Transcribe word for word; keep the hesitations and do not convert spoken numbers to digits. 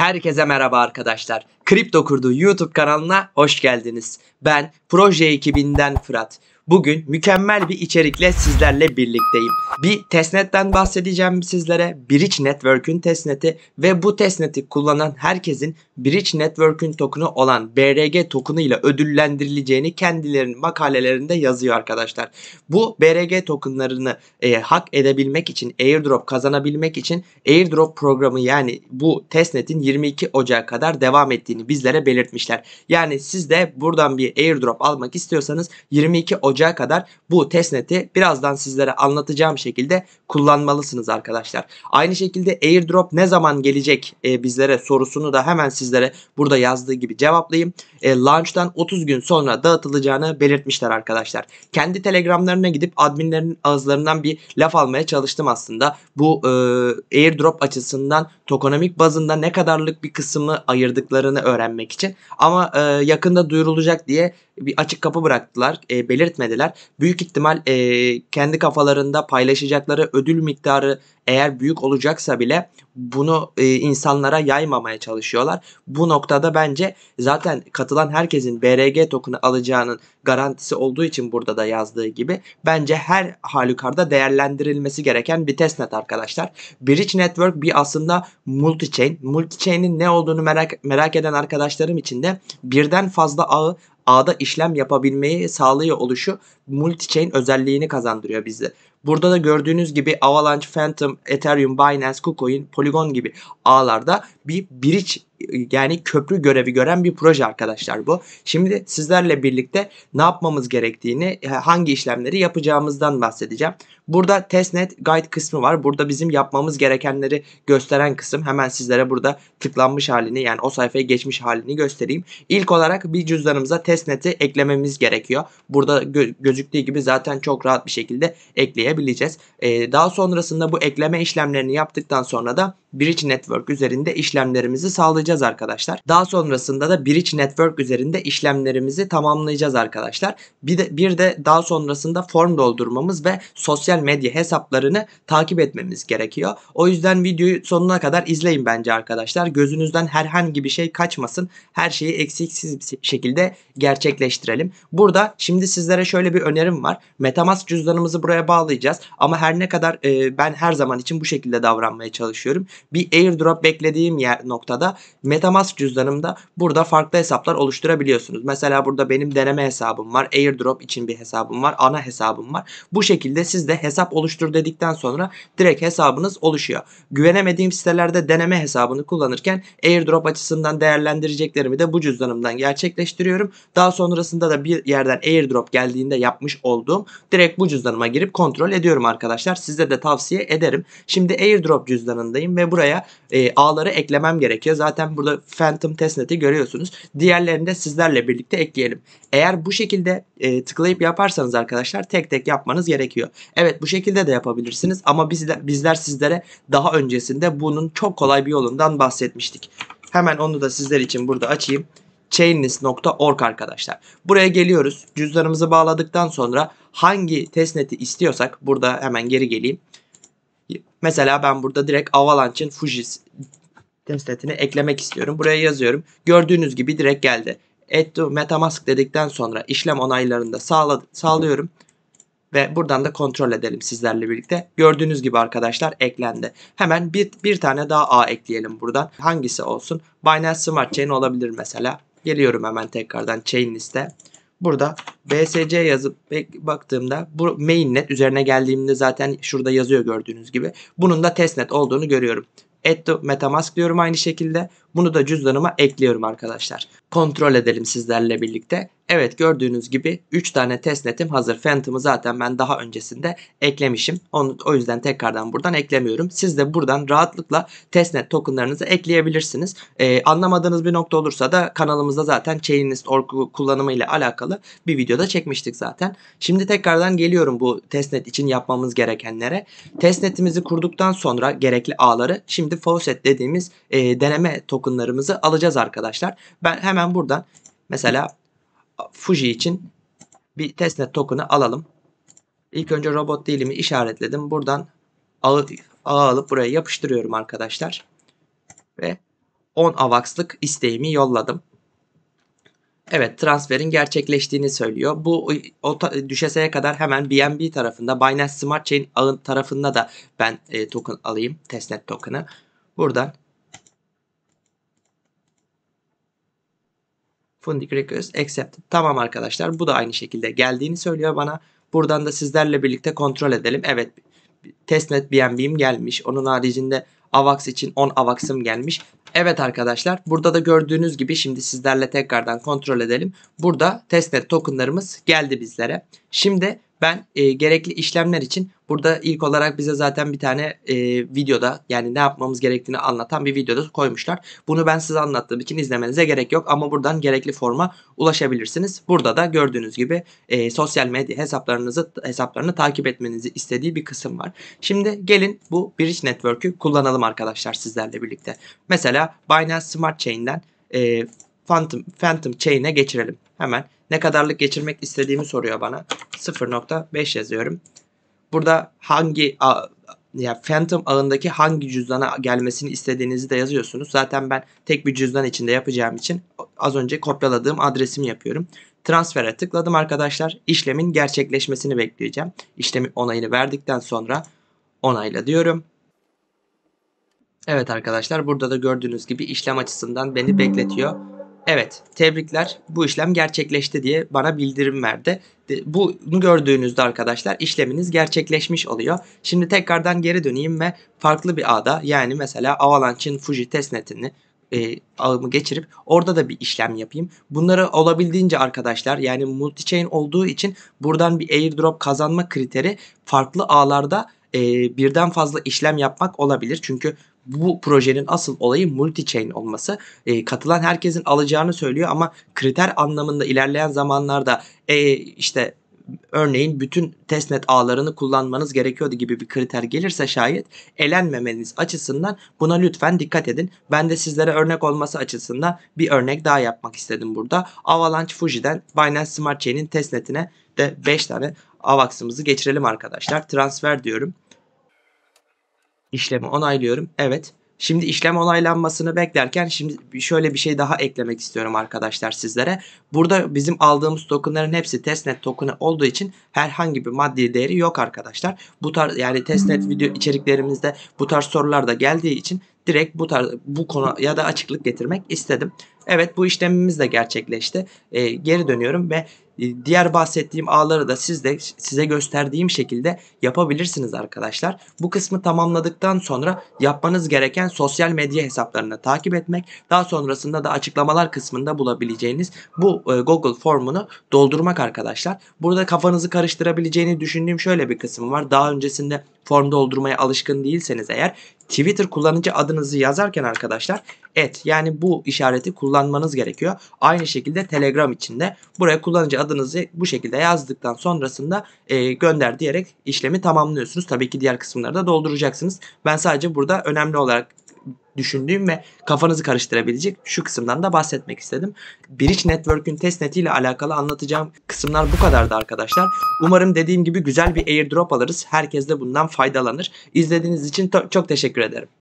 Herkese merhaba arkadaşlar. Kripto Kurdu YouTube kanalına hoş geldiniz. Ben Proje ekibinden Fırat. Bugün mükemmel bir içerikle sizlerle birlikteyim. Bir testnetten bahsedeceğim sizlere. Bridge Network'ün testneti ve bu testneti kullanan herkesin Bridge Network'ün tokenu olan B R G tokenu ile ödüllendirileceğini kendilerinin makalelerinde yazıyor arkadaşlar. Bu B R G tokenlarını e, hak edebilmek için, airdrop kazanabilmek için airdrop programı, yani bu testnetin yirmi iki Ocak'a kadar devam ettiğini bizlere belirtmişler. Yani siz de buradan bir airdrop almak istiyorsanız yirmi iki Ocak'a kadar bu testneti birazdan sizlere anlatacağım şekilde kullanmalısınız arkadaşlar. Aynı şekilde airdrop ne zaman gelecek e, bizlere sorusunu da hemen sizlere Sizlere burada yazdığı gibi cevaplayayım. E, launch'tan otuz gün sonra dağıtılacağını belirtmişler arkadaşlar. Kendi telegramlarına gidip adminlerin ağızlarından bir laf almaya çalıştım aslında. Bu e, airdrop açısından tokenomik bazında ne kadarlık bir kısmı ayırdıklarını öğrenmek için. Ama e, yakında duyurulacak diye bir açık kapı bıraktılar, e, belirtmediler. Büyük ihtimal e, kendi kafalarında paylaşacakları ödül miktarı eğer büyük olacaksa bile bunu e, insanlara yaymamaya çalışıyorlar. Bu noktada bence zaten katılan herkesin B R G tokenu alacağının garantisi olduğu için burada da yazdığı gibi bence her halükarda değerlendirilmesi gereken bir testnet arkadaşlar. Bridge Network bir aslında multi-chain. Multi-chain'in ne olduğunu merak, merak eden arkadaşlarım için de birden fazla ağı ağda işlem yapabilmeyi sağlıyor oluşu multi-chain özelliğini kazandırıyor bize. Burada da gördüğünüz gibi Avalanche, Fantom, Ethereum, Binance, KuCoin, Polygon gibi ağlarda bir bridge, yani köprü görevi gören bir proje arkadaşlar bu. Şimdi sizlerle birlikte ne yapmamız gerektiğini, hangi işlemleri yapacağımızdan bahsedeceğim. Burada testnet guide kısmı var. Burada bizim yapmamız gerekenleri gösteren kısım. Hemen sizlere burada tıklanmış halini, yani o sayfaya geçmiş halini göstereyim. İlk olarak bir cüzdanımıza testneti eklememiz gerekiyor. Burada gö gözüktüğü gibi zaten çok rahat bir şekilde ekleyebileceğiz. Ee, daha sonrasında bu ekleme işlemlerini yaptıktan sonra da Bridge Network üzerinde işlemlerimizi sağlayacağız arkadaşlar. Daha sonrasında da Bridge Network üzerinde işlemlerimizi tamamlayacağız arkadaşlar. Bir de, bir de daha sonrasında form doldurmamız ve sosyal medya hesaplarını takip etmemiz gerekiyor. O yüzden videoyu sonuna kadar izleyin bence arkadaşlar. Gözünüzden herhangi bir şey kaçmasın. Her şeyi eksiksiz bir şekilde gerçekleştirelim. Burada şimdi sizlere şöyle bir önerim var. Metamask cüzdanımızı buraya bağlayacağız. Ama her ne kadar e, ben her zaman için bu şekilde davranmaya çalışıyorum. Bir airdrop beklediğim yer noktada Metamask cüzdanımda burada farklı hesaplar oluşturabiliyorsunuz. Mesela burada benim deneme hesabım var. Airdrop için bir hesabım var. Ana hesabım var. Bu şekilde siz de hesap oluştur dedikten sonra direkt hesabınız oluşuyor. Güvenemediğim sitelerde deneme hesabını kullanırken airdrop açısından değerlendireceklerimi de bu cüzdanımdan gerçekleştiriyorum. Daha sonrasında da bir yerden airdrop geldiğinde yapmış olduğum direkt bu cüzdanıma girip kontrol ediyorum arkadaşlar. Size de tavsiye ederim. Şimdi airdrop cüzdanındayım ve buraya e, ağları eklemem gerekiyor. Zaten burada Fantom testneti görüyorsunuz. Diğerlerini de sizlerle birlikte ekleyelim. Eğer bu şekilde e, tıklayıp yaparsanız arkadaşlar tek tek yapmanız gerekiyor. Evet, bu şekilde de yapabilirsiniz ama bizler, bizler sizlere daha öncesinde bunun çok kolay bir yolundan bahsetmiştik. Hemen onu da sizler için burada açayım. Chainlist nokta org arkadaşlar. Buraya geliyoruz. Cüzdanımızı bağladıktan sonra hangi testneti istiyorsak, burada hemen geri geleyim. Mesela ben burada direkt Avalanche'ın Fuji testnetini eklemek istiyorum. Buraya yazıyorum. Gördüğünüz gibi direkt geldi. Add to Metamask dedikten sonra işlem onaylarını da sağla sağlıyorum. Ve buradan da kontrol edelim sizlerle birlikte. Gördüğünüz gibi arkadaşlar eklendi. Hemen bir, bir tane daha ağ ekleyelim buradan. Hangisi olsun? Binance Smart Chain olabilir mesela. Geliyorum hemen tekrardan Chainlist'e. Burada B S C yazıp baktığımda bu mainnet üzerine geldiğimde zaten şurada yazıyor gördüğünüz gibi. Bunun da testnet olduğunu görüyorum. Add to Metamask diyorum aynı şekilde. Bunu da cüzdanıma ekliyorum arkadaşlar. Kontrol edelim sizlerle birlikte. Evet, gördüğünüz gibi üç tane testnetim hazır. Fantom'u zaten ben daha öncesinde eklemişim. Onu, o yüzden tekrardan buradan eklemiyorum. Siz de buradan rahatlıkla testnet tokenlarınızı ekleyebilirsiniz. Ee, anlamadığınız bir nokta olursa da kanalımızda zaten Chainlist nokta org kullanımı ile alakalı bir videoda çekmiştik zaten. Şimdi tekrardan geliyorum bu testnet için yapmamız gerekenlere. Testnetimizi kurduktan sonra gerekli ağları, şimdi faucet dediğimiz e, deneme tokenlarımızı alacağız arkadaşlar. Ben hemen buradan mesela Fuji için bir testnet token'ı alalım. İlk önce robot değilimi işaretledim. Buradan ağı, ağı alıp buraya yapıştırıyorum arkadaşlar. Ve on avax'lık isteğimi yolladım. Evet, transferin gerçekleştiğini söylüyor. Bu o düşeseye kadar hemen B N B tarafında, Binance Smart Chain ağın tarafında da ben e, token alayım. Testnet token'ı. Buradan Funding Request Accepted. Tamam arkadaşlar, bu da aynı şekilde geldiğini söylüyor bana. Buradan da sizlerle birlikte kontrol edelim. Evet, testnet B N B'im gelmiş. Onun haricinde avax için on avax'ım gelmiş. Evet arkadaşlar, burada da gördüğünüz gibi şimdi sizlerle tekrardan kontrol edelim. Burada testnet tokenlarımız geldi bizlere. Şimdi ben e, gerekli işlemler için burada ilk olarak bize zaten bir tane e, videoda, yani ne yapmamız gerektiğini anlatan bir videoda koymuşlar. Bunu ben size anlattığım için izlemenize gerek yok ama buradan gerekli forma ulaşabilirsiniz. Burada da gördüğünüz gibi e, sosyal medya hesaplarınızı hesaplarını takip etmenizi istediği bir kısım var. Şimdi gelin bu Bridge Network'ü kullanalım arkadaşlar sizlerle birlikte. Mesela Binance Smart Chain'den e, Fantom, Fantom Chain'e geçirelim. Hemen ne kadarlık geçirmek istediğimi soruyor bana. sıfır nokta beş yazıyorum. Burada hangi ağ, ya Fantom ağındaki hangi cüzdana gelmesini istediğinizi de yazıyorsunuz. Zaten ben tek bir cüzdan içinde yapacağım için az önce kopyaladığım adresimi yapıyorum. Transfer'e tıkladım arkadaşlar. İşlemin gerçekleşmesini bekleyeceğim. İşlemin onayını verdikten sonra onayla diyorum. Evet arkadaşlar, burada da gördüğünüz gibi işlem açısından beni bekletiyor. Evet, tebrikler, bu işlem gerçekleşti diye bana bildirim verdi. Bunu gördüğünüzde arkadaşlar işleminiz gerçekleşmiş oluyor. Şimdi tekrardan geri döneyim ve farklı bir ağda, yani mesela Avalanche'in Fuji testnetini e, ağımı geçirip orada da bir işlem yapayım. Bunları olabildiğince arkadaşlar, yani multi-chain olduğu için buradan bir airdrop kazanma kriteri farklı ağlarda e, birden fazla işlem yapmak olabilir. Çünkü bu projenin asıl olayı multi-chain olması. E, katılan herkesin alacağını söylüyor ama kriter anlamında ilerleyen zamanlarda e, işte örneğin bütün testnet ağlarını kullanmanız gerekiyordu gibi bir kriter gelirse şayet elenmemeniz açısından buna lütfen dikkat edin. Ben de sizlere örnek olması açısından bir örnek daha yapmak istedim burada. Avalanche Fuji'den Binance Smart Chain'in testnetine de beş tane avax'ımızı geçirelim arkadaşlar. Transfer diyorum. İşlemi onaylıyorum. Evet. Şimdi işlem onaylanmasını beklerken şimdi şöyle bir şey daha eklemek istiyorum arkadaşlar sizlere. Burada bizim aldığımız tokenların hepsi testnet tokenı olduğu için herhangi bir maddi değeri yok arkadaşlar. Bu tarz, yani testnet video içeriklerimizde bu tarz sorular da geldiği için direkt bu tarz, bu konuya da açıklık getirmek istedim. Evet, bu işlemimiz de gerçekleşti. Ee, geri dönüyorum ve diğer bahsettiğim ağları da siz de size gösterdiğim şekilde yapabilirsiniz arkadaşlar. Bu kısmı tamamladıktan sonra yapmanız gereken sosyal medya hesaplarını takip etmek. Daha sonrasında da açıklamalar kısmında bulabileceğiniz bu Google formunu doldurmak arkadaşlar. Burada kafanızı karıştırabileceğini düşündüğüm şöyle bir kısım var. Daha öncesinde form doldurmaya alışkın değilseniz eğer Twitter kullanıcı adınızı yazarken arkadaşlar et, yani bu işareti kullanmanız gerekiyor. Aynı şekilde Telegram için de buraya kullanıcı adınızı bu şekilde yazdıktan sonrasında e, gönder diyerek işlemi tamamlıyorsunuz. Tabii ki diğer kısımları da dolduracaksınız. Ben sadece burada önemli olarak düşündüğüm ve kafanızı karıştırabilecek şu kısımdan da bahsetmek istedim. Bridge Network'ün testneti ile alakalı anlatacağım kısımlar bu kadardı arkadaşlar. Umarım dediğim gibi güzel bir airdrop alırız. Herkes de bundan faydalanır. İzlediğiniz için çok teşekkür ederim.